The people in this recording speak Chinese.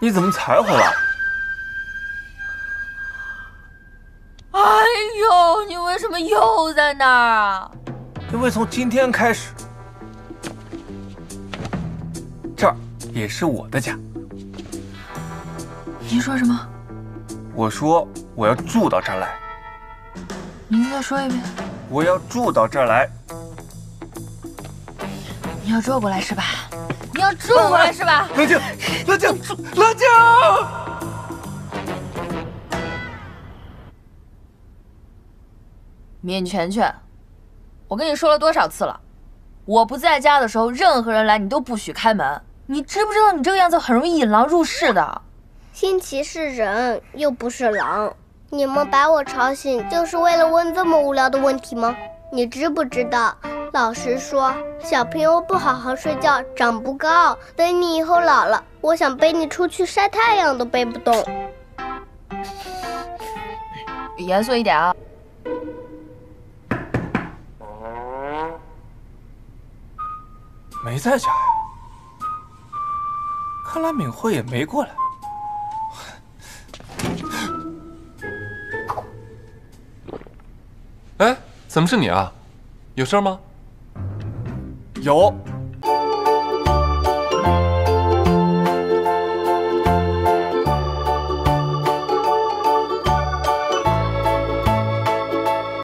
你怎么才回来？哎呦，你为什么又在那儿啊？因为从今天开始，这儿也是我的家。您说什么？我说我要住到这儿来。您再说一遍。我要住到这儿来。你要住过来是吧？ 你要住过来是吧？冷静，冷静，冷静！闵全全，我跟你说了多少次了，我不在家的时候，任何人来你都不许开门。你知不知道你这个样子很容易引狼入室的？新奇是人，又不是狼。你们把我吵醒，就是为了问这么无聊的问题吗？你知不知道？ 老实说，小朋友不好好睡觉，长不高。等你以后老了，我想背你出去晒太阳都背不动。严肃一点啊！没在家呀？看来敏慧也没过来。哎，怎么是你啊？有事吗？ 有。